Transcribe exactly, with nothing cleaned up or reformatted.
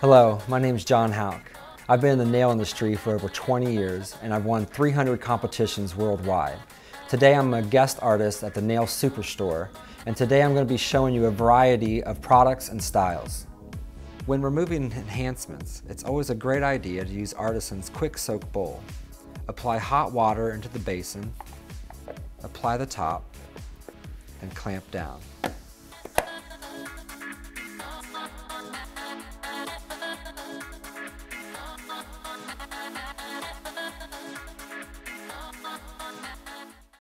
Hello, my name is John Hauk. I've been in the nail industry for over twenty years and I've won three hundred competitions worldwide. Today I'm a guest artist at the Nail Superstore, and today I'm going to be showing you a variety of products and styles. When removing enhancements, it's always a great idea to use Artisan's Quick Soak Bowl. Apply hot water into the basin, apply the top, and clamp down.